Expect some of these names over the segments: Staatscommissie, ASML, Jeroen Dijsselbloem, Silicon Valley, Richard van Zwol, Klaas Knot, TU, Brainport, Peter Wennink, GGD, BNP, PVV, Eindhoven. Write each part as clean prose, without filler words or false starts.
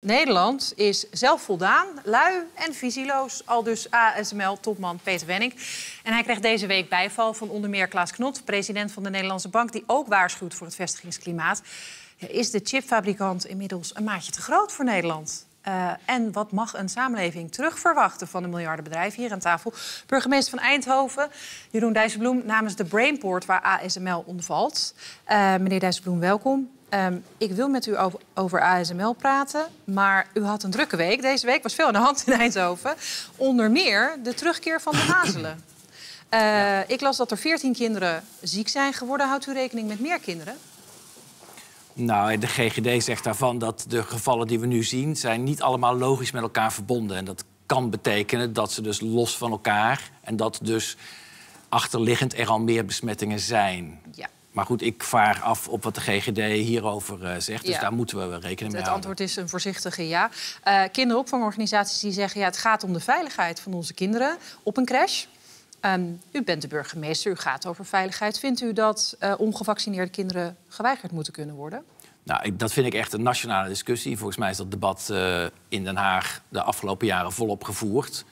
Nederland is zelfvoldaan, lui en visieloos, aldus ASML-topman Peter Wennink. En hij kreeg deze week bijval van onder meer Klaas Knot, president van de Nederlandse Bank, die ook waarschuwt voor het vestigingsklimaat. Is de chipfabrikant inmiddels een maatje te groot voor Nederland? En wat mag een samenleving terugverwachten van een miljardenbedrijf? Hier aan tafel burgemeester van Eindhoven, Jeroen Dijsselbloem, namens de Brainport, waar ASML onder valt. Meneer Dijsselbloem, welkom. Ik wil met u over ASML praten, maar u had een drukke week. Deze week was veel aan de hand in Eindhoven. Onder meer de terugkeer van de hazelen. Ik las dat er 14 kinderen ziek zijn geworden. Houdt u rekening met meer kinderen? Nou, de GGD zegt daarvan dat de gevallen die we nu zien zijn niet allemaal logisch met elkaar verbonden. En dat kan betekenen dat ze dus los van elkaar en dat dus achterliggend er al meer besmettingen zijn. Ja. Maar goed, ik vaar af op wat de GGD hierover zegt. Dus daar moeten we rekening mee houden. Het antwoord is een voorzichtige ja. Kinderopvangorganisaties die zeggen... ja, het gaat om de veiligheid van onze kinderen op een crash. U bent de burgemeester, u gaat over veiligheid. Vindt u dat ongevaccineerde kinderen geweigerd moeten kunnen worden? Nou, dat vind ik echt een nationale discussie. Volgens mij is dat debat in Den Haag de afgelopen jaren volop gevoerd.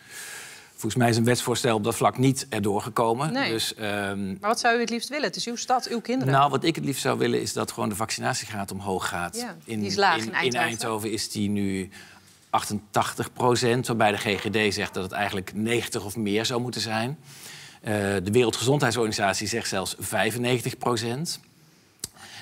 Volgens mij is een wetsvoorstel op dat vlak niet erdoor gekomen. Nee. Dus, maar wat zou u het liefst willen? Het is uw stad, uw kinderen. Nou, wat ik het liefst zou willen is dat gewoon de vaccinatiegraad omhoog gaat. Ja, die is laag in Eindhoven. In Eindhoven is die nu 88%, waarbij de GGD zegt dat het eigenlijk 90 of meer zou moeten zijn. De Wereldgezondheidsorganisatie zegt zelfs 95%.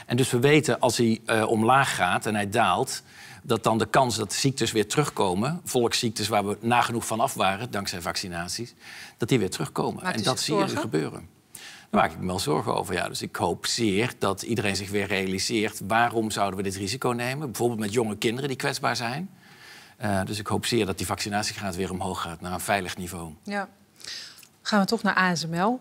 En dus we weten, als hij omlaag gaat en hij daalt, dat dan de kans dat de ziektes weer terugkomen, volksziektes waar we nagenoeg van af waren, dankzij vaccinaties, dat die weer terugkomen. En dat zie je gebeuren. Daar maak ik me wel zorgen over, ja. Dus ik hoop zeer dat iedereen zich weer realiseert, waarom zouden we dit risico nemen? Bijvoorbeeld met jonge kinderen die kwetsbaar zijn. Dus ik hoop zeer dat die vaccinatiegraad weer omhoog gaat naar een veilig niveau. Ja. Gaan we toch naar ASML.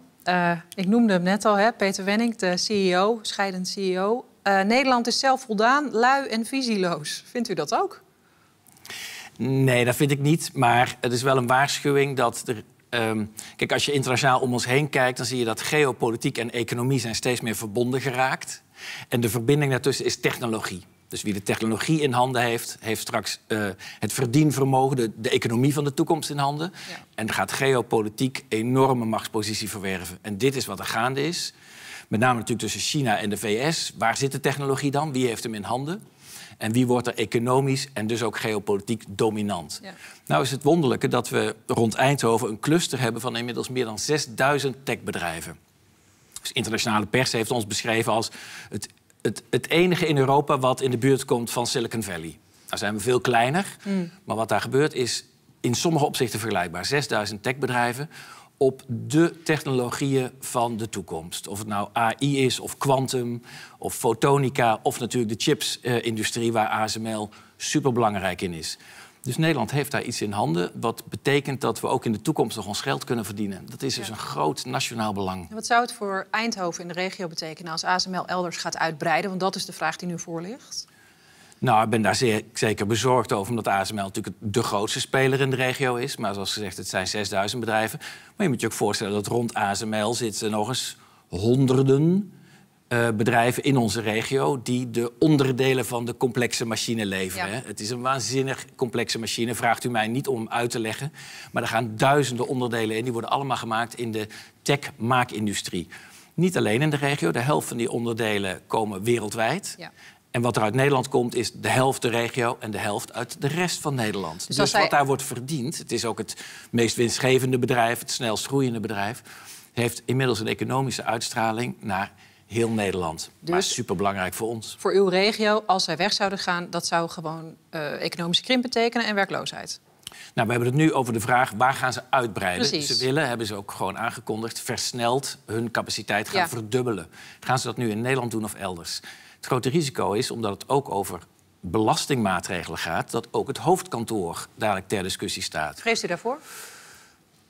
Ik noemde hem net al, hè? Peter Wennink, de CEO, scheidend CEO. Nederland is zelfvoldaan, lui en visieloos. Vindt u dat ook? Nee, dat vind ik niet. Maar het is wel een waarschuwing dat er... Kijk, als je internationaal om ons heen kijkt, dan zie je dat geopolitiek en economie zijn steeds meer verbonden geraakt. En de verbinding daartussen is technologie. Dus wie de technologie in handen heeft, heeft straks het verdienvermogen, de economie van de toekomst in handen. Ja. En gaat geopolitiek enorme machtspositie verwerven. En dit is wat er gaande is. Met name natuurlijk tussen China en de VS. Waar zit de technologie dan? Wie heeft hem in handen? En wie wordt er economisch en dus ook geopolitiek dominant? Ja. Nou is het wonderlijke dat we rond Eindhoven een cluster hebben van inmiddels meer dan 6000 techbedrijven. Dus internationale pers heeft ons beschreven als het enige in Europa wat in de buurt komt van Silicon Valley. Nou zijn we veel kleiner, maar wat daar gebeurt is in sommige opzichten vergelijkbaar. 6000 techbedrijven op de technologieën van de toekomst. Of het nou AI is, of quantum, of fotonica, of natuurlijk de chipsindustrie waar ASML superbelangrijk in is. Dus Nederland heeft daar iets in handen, wat betekent dat we ook in de toekomst nog ons geld kunnen verdienen. Dat is dus een groot nationaal belang. Wat zou het voor Eindhoven in de regio betekenen als ASML elders gaat uitbreiden? Want dat is de vraag die nu voor ligt. Nou, ik ben daar zeker bezorgd over, omdat ASML natuurlijk de grootste speler in de regio is. Maar zoals gezegd, het zijn 6000 bedrijven. Maar je moet je ook voorstellen dat rond ASML zitten nog eens honderden bedrijven in onze regio die de onderdelen van de complexe machine leveren. Ja. Hè? Het is een waanzinnig complexe machine, vraagt u mij niet om uit te leggen. Maar er gaan duizenden onderdelen in, die worden allemaal gemaakt in de tech-maakindustrie. Niet alleen in de regio, de helft van die onderdelen komen wereldwijd. Ja. En wat er uit Nederland komt is de helft de regio en de helft uit de rest van Nederland. Dus wat daar wordt verdiend, het is ook het meest winstgevende bedrijf, het snelst groeiende bedrijf, heeft inmiddels een economische uitstraling naar heel Nederland. Dus, maar superbelangrijk voor ons. Voor uw regio, als zij weg zouden gaan, dat zou gewoon economische krimp betekenen en werkloosheid. Nou, we hebben het nu over de vraag, waar gaan ze uitbreiden? Precies. Ze willen, hebben ze ook gewoon aangekondigd, versneld hun capaciteit gaan verdubbelen. Gaan ze dat nu in Nederland doen of elders? Het grote risico is, omdat het ook over belastingmaatregelen gaat, dat ook het hoofdkantoor dadelijk ter discussie staat. Vreest u daarvoor?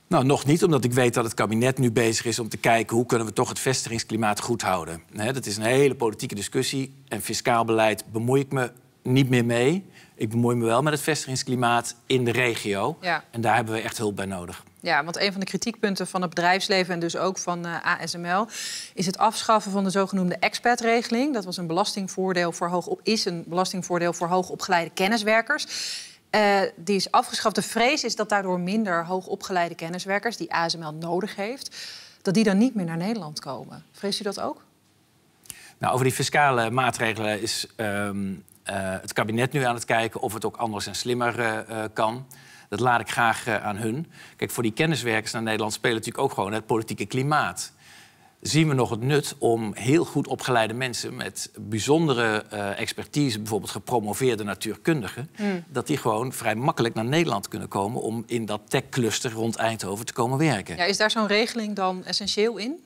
Nou, nog niet, omdat ik weet dat het kabinet nu bezig is om te kijken hoe kunnen we toch het vestigingsklimaat goed houden. He, dat is een hele politieke discussie en fiscaal beleid bemoei ik me niet meer mee. Ik bemoei me wel met het vestigingsklimaat in de regio. Ja. En daar hebben we echt hulp bij nodig. Ja, want een van de kritiekpunten van het bedrijfsleven en dus ook van ASML... is het afschaffen van de zogenoemde expat-regeling. Dat was een belastingvoordeel voor hoogopgeleide kenniswerkers. Die is afgeschaft. De vrees is dat daardoor minder hoogopgeleide kenniswerkers... die ASML nodig heeft, dat die dan niet meer naar Nederland komen. Vreest u dat ook? Nou, over die fiscale maatregelen is het kabinet nu aan het kijken... of het ook anders en slimmer kan... Dat laat ik graag aan hun. Kijk, voor die kenniswerkers naar Nederland spelen natuurlijk ook gewoon het politieke klimaat. Zien we nog het nut om heel goed opgeleide mensen met bijzondere expertise, bijvoorbeeld gepromoveerde natuurkundigen, dat die gewoon vrij makkelijk naar Nederland kunnen komen om in dat tech-cluster rond Eindhoven te komen werken. Ja, is daar zo'n regeling dan essentieel in?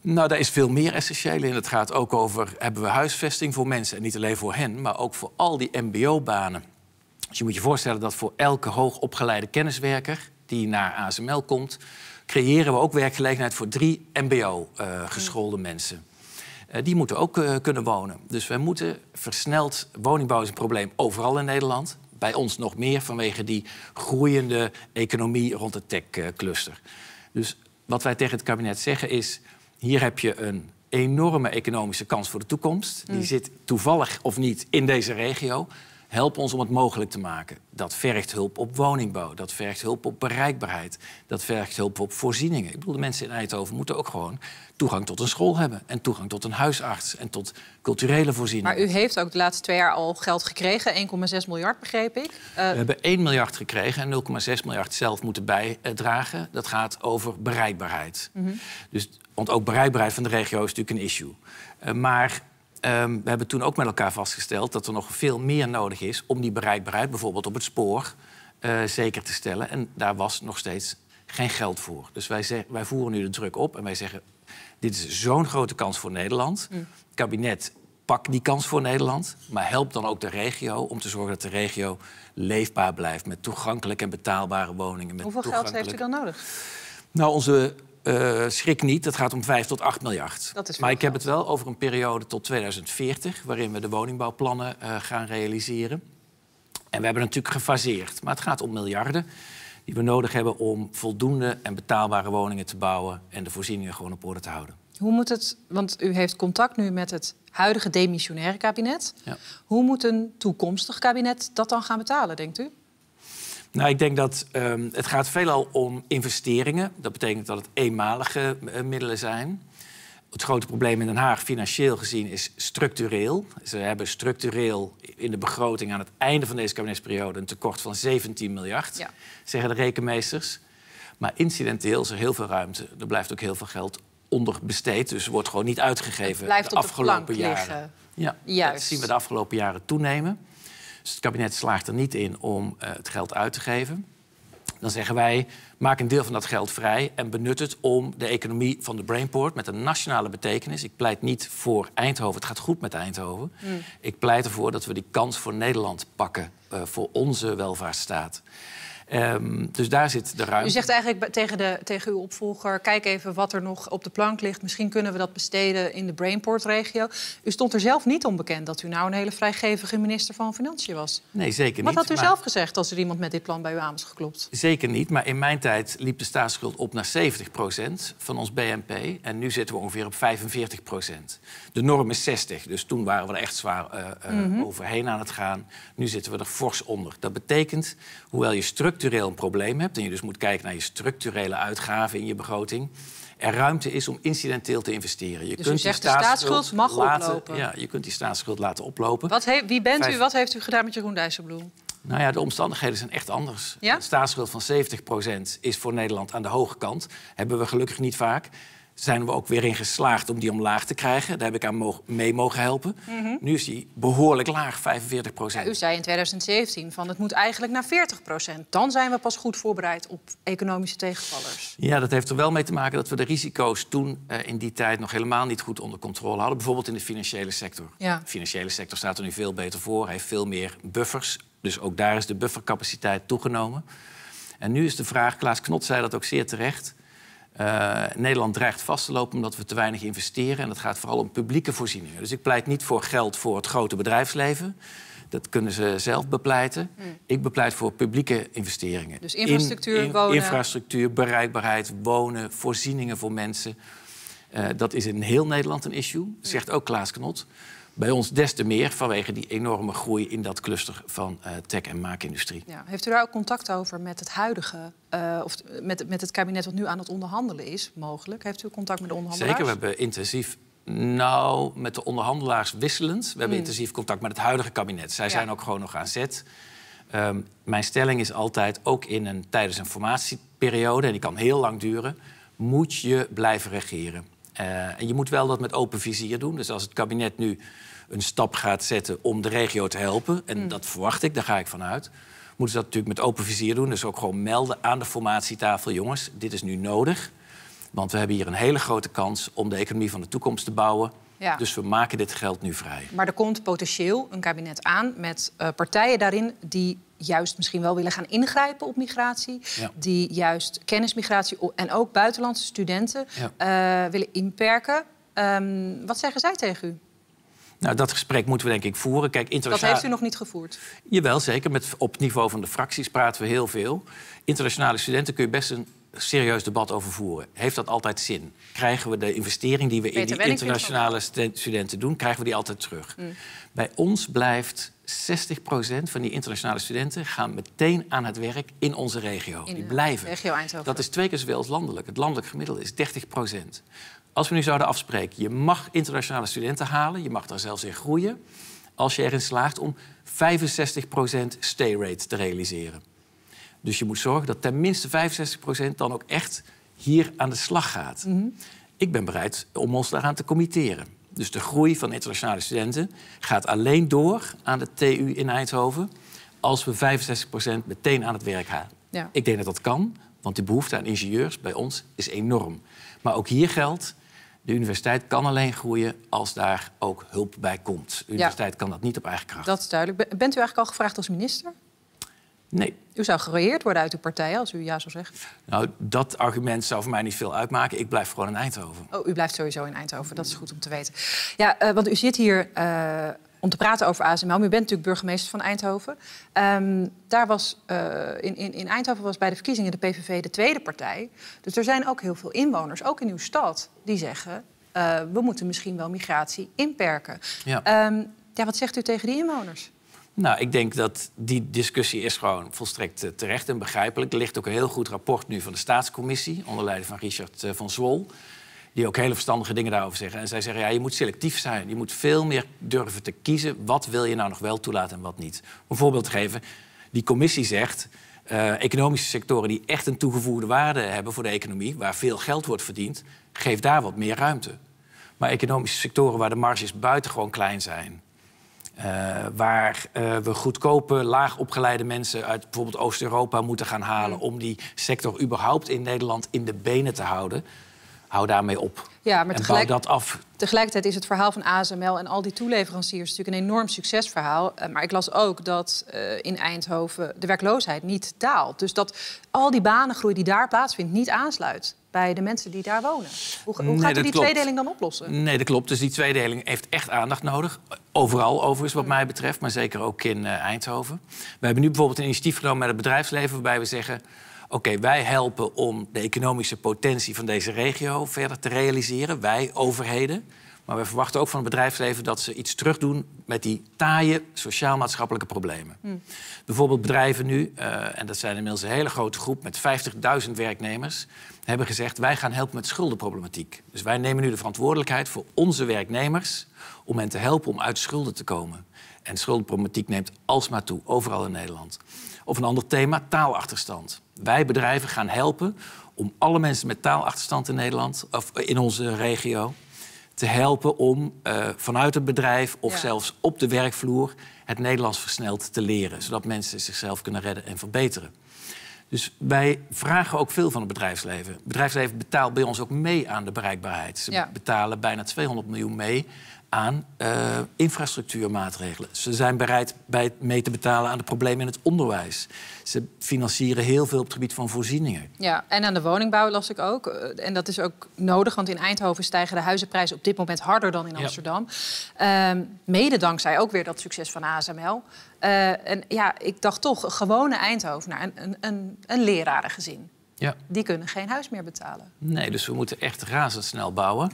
Nou, daar is veel meer essentieel in. Het gaat ook over, hebben we huisvesting voor mensen en niet alleen voor hen, maar ook voor al die mbo-banen. Dus je moet je voorstellen dat voor elke hoogopgeleide kenniswerker die naar ASML komt, creëren we ook werkgelegenheid voor 3 mbo-geschoolde mensen. Die moeten ook kunnen wonen. Dus we moeten versneld... Woningbouw is een probleem overal in Nederland. Bij ons nog meer vanwege die groeiende economie rond de tech-cluster. Dus wat wij tegen het kabinet zeggen is, hier heb je een enorme economische kans voor de toekomst. Die zit toevallig of niet in deze regio. Help ons om het mogelijk te maken. Dat vergt hulp op woningbouw, dat vergt hulp op bereikbaarheid... dat vergt hulp op voorzieningen. Ik bedoel, de mensen in Eindhoven moeten ook gewoon toegang tot een school hebben... en toegang tot een huisarts en tot culturele voorzieningen. Maar u heeft ook de laatste 2 jaar al geld gekregen, 1,6 miljard begreep ik. We hebben 1 miljard gekregen en 0,6 miljard zelf moeten bijdragen. Dat gaat over bereikbaarheid. Dus, want ook bereikbaarheid van de regio is natuurlijk een issue. We hebben toen ook met elkaar vastgesteld dat er nog veel meer nodig is... om die bereikbaarheid bijvoorbeeld op het spoor zeker te stellen. En daar was nog steeds geen geld voor. Dus wij voeren nu de druk op en wij zeggen... dit is zo'n grote kans voor Nederland. Het kabinet, pak die kans voor Nederland. Maar help dan ook de regio om te zorgen dat de regio leefbaar blijft... met toegankelijke en betaalbare woningen. Met hoeveel geld heeft u dan nodig? Nou, onze... schrik niet, het gaat om 5 tot 8 miljard. Maar ik heb het wel over een periode tot 2040... waarin we de woningbouwplannen gaan realiseren. En we hebben natuurlijk gefaseerd. Maar het gaat om miljarden die we nodig hebben... om voldoende en betaalbare woningen te bouwen... en de voorzieningen gewoon op orde te houden. Hoe moet het, want u heeft contact nu met het huidige demissionaire kabinet. Ja. Hoe moet een toekomstig kabinet dat dan gaan betalen, denkt u? Nou, ik denk dat het gaat veelal om investeringen. Dat betekent dat het eenmalige middelen zijn. Het grote probleem in Den Haag, financieel gezien, is structureel. Ze hebben structureel in de begroting aan het einde van deze kabinetsperiode... een tekort van 17 miljard, ja, zeggen de rekenmeesters. Maar incidenteel is er heel veel ruimte. Er blijft ook heel veel geld onderbesteed. Dus er wordt gewoon niet uitgegeven. Het blijft de afgelopen jaren. Ja, juist. Dat zien we de afgelopen jaren toenemen. Dus het kabinet slaagt er niet in om het geld uit te geven. Dan zeggen wij, maak een deel van dat geld vrij... en benut het om de economie van de Brainport met een nationale betekenis... ik pleit niet voor Eindhoven, het gaat goed met Eindhoven. Ik pleit ervoor dat we die kans voor Nederland pakken... voor onze welvaartsstaat. Dus daar zit de ruimte. U zegt eigenlijk tegen uw opvolger... kijk even wat er nog op de plank ligt. Misschien kunnen we dat besteden in de Brainport-regio. U stond er zelf niet onbekend dat u nou een hele vrijgevige minister van Financiën was. Nee, zeker niet. Wat had u zelf gezegd als er iemand met dit plan bij u aan was geklopt? Zeker niet, maar in mijn tijd liep de staatsschuld op naar 70% van ons BNP. En nu zitten we ongeveer op 45%. De norm is 60, dus toen waren we er echt zwaar overheen aan het gaan. Nu zitten we er fors onder. Dat betekent, hoewel je structureel een probleem hebt... en je dus moet kijken naar je structurele uitgaven in je begroting... er ruimte is om incidenteel te investeren. Je dus kunt u zegt die staatsschuld mag oplopen? Ja, je kunt die staatsschuld laten oplopen. Wie bent u? Wat heeft u gedaan met Jeroen Dijsselbloem? Nou ja, de omstandigheden zijn echt anders. Ja? Een staatsschuld van 70% is voor Nederland aan de hoge kant. Hebben we gelukkig niet vaak. Zijn we ook weer in geslaagd om die omlaag te krijgen. Daar heb ik aan mee mogen helpen. Nu is die behoorlijk laag, 45%. Ja, u zei in 2017 van het moet eigenlijk naar 40%. Dan zijn we pas goed voorbereid op economische tegenvallers. Ja, dat heeft er wel mee te maken dat we de risico's toen in die tijd... nog helemaal niet goed onder controle hadden. Bijvoorbeeld in de financiële sector. Ja. De financiële sector staat er nu veel beter voor. Hij heeft veel meer buffers. Dus ook daar is de buffercapaciteit toegenomen. En nu is de vraag, Klaas Knot zei dat ook zeer terecht... Nederland dreigt vast te lopen omdat we te weinig investeren. En dat gaat vooral om publieke voorzieningen. Dus ik pleit niet voor geld voor het grote bedrijfsleven. Dat kunnen ze zelf bepleiten. Ik bepleit voor publieke investeringen. Dus infrastructuur, wonen? Infrastructuur, bereikbaarheid, wonen, voorzieningen voor mensen. Dat is in heel Nederland een issue, zegt ook Klaas Knot. Bij ons des te meer vanwege die enorme groei in dat cluster van tech- en maakindustrie. Ja. Heeft u daar ook contact over met het huidige, of met het kabinet wat nu aan het onderhandelen is, mogelijk? Heeft u contact met de onderhandelaars? Zeker, we hebben intensief, nou, met de onderhandelaars wisselend. We hebben intensief contact met het huidige kabinet. Zij zijn ook gewoon nog aan zet. Mijn stelling is altijd, ook in tijdens een formatieperiode, en die kan heel lang duren, moet je blijven regeren. En je moet wel dat met open vizier doen. Dus als het kabinet nu een stap gaat zetten om de regio te helpen, en dat verwacht ik, daar ga ik vanuit, moeten ze dat natuurlijk met open vizier doen. Dus ook gewoon melden aan de formatietafel, jongens, dit is nu nodig. Want we hebben hier een hele grote kans om de economie van de toekomst te bouwen. Ja. Dus we maken dit geld nu vrij. Maar er komt potentieel een kabinet aan met partijen daarin die juist misschien wel willen gaan ingrijpen op migratie. Ja. Die juist kennismigratie en ook buitenlandse studenten willen inperken. Wat zeggen zij tegen u? Nou, dat gesprek moeten we denk ik voeren. Kijk, internationaal... Dat heeft u nog niet gevoerd? Jawel, zeker. Op het niveau van de fracties praten we heel veel. Internationale studenten kun je best een serieus debat over voeren. Heeft dat altijd zin? Krijgen we de investering die we in die internationale studenten doen, krijgen we die altijd terug? Bij ons blijft 60% van die internationale studenten gaan meteen aan het werk in onze regio. Die blijven. Regio Eindhoven. Dat is 2 keer zoveel als landelijk. Het landelijk gemiddelde is 30%. Als we nu zouden afspreken, je mag internationale studenten halen, je mag daar zelfs in groeien, als je erin slaagt om 65% stay rate te realiseren. Dus je moet zorgen dat tenminste 65% dan ook echt hier aan de slag gaat. Ik ben bereid om ons daaraan te committeren. Dus de groei van internationale studenten gaat alleen door aan de TU in Eindhoven als we 65% meteen aan het werk halen. Ja. Ik denk dat dat kan, want de behoefte aan ingenieurs bij ons is enorm. Maar ook hier geldt, de universiteit kan alleen groeien als daar ook hulp bij komt. De universiteit kan dat niet op eigen kracht. Dat is duidelijk. Bent u eigenlijk al gevraagd als minister? Nee. U zou geregeerd worden uit uw partij, als u ja zou zeggen? Nou, dat argument zou voor mij niet veel uitmaken. Ik blijf gewoon in Eindhoven. Oh, u blijft sowieso in Eindhoven. Dat is goed om te weten. Ja, want u zit hier om te praten over ASML. Maar u bent natuurlijk burgemeester van Eindhoven. Daar was, in Eindhoven was bij de verkiezingen de PVV de tweede partij. Dus er zijn ook heel veel inwoners, ook in uw stad, die zeggen, we moeten misschien wel migratie inperken. Ja. Ja, wat zegt u tegen die inwoners? Nou, ik denk dat die discussie is gewoon volstrekt terecht en begrijpelijk. Er ligt ook een heel goed rapport nu van de Staatscommissie, onder leiding van Richard van Zwol, die ook hele verstandige dingen daarover zeggen. En zij zeggen, ja, je moet selectief zijn. Je moet veel meer durven te kiezen. Wat wil je nou nog wel toelaten en wat niet? Om een voorbeeld te geven, die commissie zegt, economische sectoren die echt een toegevoegde waarde hebben voor de economie, waar veel geld wordt verdiend, geef daar wat meer ruimte. Maar economische sectoren waar de marges buitengewoon klein zijn, waar we goedkope, laag opgeleide mensen uit bijvoorbeeld Oost-Europa moeten gaan halen om die sector überhaupt in Nederland in de benen te houden. Hou daarmee op. Ja, maar en bouw dat af. Tegelijkertijd is het verhaal van ASML en al die toeleveranciers natuurlijk een enorm succesverhaal. Maar ik las ook dat in Eindhoven de werkloosheid niet daalt. Dus dat al die banengroei die daar plaatsvindt niet aansluit bij de mensen die daar wonen. Hoe gaat u die tweedeling dan oplossen? Nee, dat klopt. Dus die tweedeling heeft echt aandacht nodig. Overal overigens wat mij betreft, maar zeker ook in Eindhoven. We hebben nu bijvoorbeeld een initiatief genomen met het bedrijfsleven waarbij we zeggen, oké, wij helpen om de economische potentie van deze regio verder te realiseren. Wij, overheden. Maar we verwachten ook van het bedrijfsleven dat ze iets terugdoen met die taaie sociaal-maatschappelijke problemen. Bijvoorbeeld bedrijven nu, en dat zijn inmiddels een hele grote groep met 50.000 werknemers, hebben gezegd, wij gaan helpen met schuldenproblematiek. Dus wij nemen nu de verantwoordelijkheid voor onze werknemers om hen te helpen om uit schulden te komen. En schuldenproblematiek neemt alsmaar toe, overal in Nederland. Of een ander thema, taalachterstand. Wij bedrijven gaan helpen om alle mensen met taalachterstand in Nederland, of in onze regio, te helpen om vanuit het bedrijf of zelfs op de werkvloer het Nederlands versneld te leren. Zodat mensen zichzelf kunnen redden en verbeteren. Dus wij vragen ook veel van het bedrijfsleven. Het bedrijfsleven betaalt bij ons ook mee aan de bereikbaarheid. Ze betalen bijna 200 miljoen mee aan infrastructuurmaatregelen. Ze zijn bereid mee te betalen aan de problemen in het onderwijs. Ze financieren heel veel op het gebied van voorzieningen. Ja, en aan de woningbouw las ik ook. En dat is ook nodig, want in Eindhoven stijgen de huizenprijzen op dit moment harder dan in Amsterdam. Ja. Mede dankzij ook weer dat succes van ASML. En ja, ik dacht toch, gewone Eindhovenaar, een lerarengezin. Ja. Die kunnen geen huis meer betalen. Nee, dus we moeten echt razendsnel bouwen.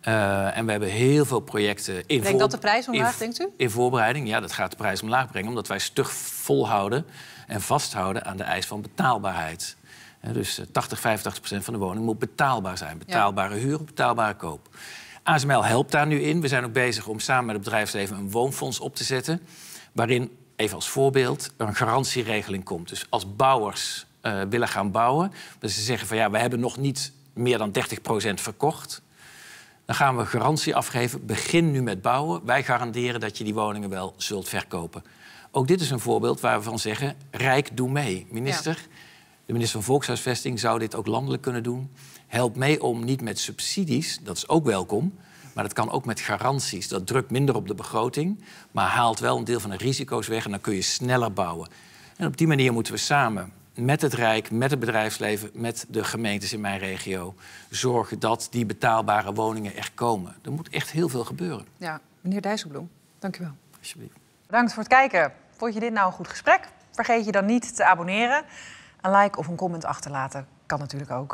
En we hebben heel veel projecten in voorbereiding. Denk dat de prijs omlaag, denkt u? In voorbereiding, ja, dat gaat de prijs omlaag brengen. Omdat wij stug volhouden en vasthouden aan de eis van betaalbaarheid. Dus 80-85% van de woning moet betaalbaar zijn. Betaalbare huur, betaalbare koop. ASML helpt daar nu in. We zijn ook bezig om samen met het bedrijfsleven een woonfonds op te zetten. Waarin, even als voorbeeld, een garantieregeling komt. Dus als bouwers willen gaan bouwen. Dat ze zeggen van ja, we hebben nog niet meer dan 30% verkocht. Dan gaan we garantie afgeven. Begin nu met bouwen. Wij garanderen dat je die woningen wel zult verkopen. Ook dit is een voorbeeld waar we van zeggen, rijk, doe mee. Minister, ja. De minister van Volkshuisvesting zou dit ook landelijk kunnen doen. Help mee om niet met subsidies, dat is ook welkom, maar dat kan ook met garanties. Dat drukt minder op de begroting, maar haalt wel een deel van de risico's weg en dan kun je sneller bouwen. En op die manier moeten we samen met het Rijk, met het bedrijfsleven, met de gemeentes in mijn regio zorgen dat die betaalbare woningen echt komen. Er moet echt heel veel gebeuren. Ja, meneer Dijsselbloem, dank u wel. Alsjeblieft. Bedankt voor het kijken. Vond je dit nou een goed gesprek? Vergeet je dan niet te abonneren. Een like of een comment achterlaten kan natuurlijk ook.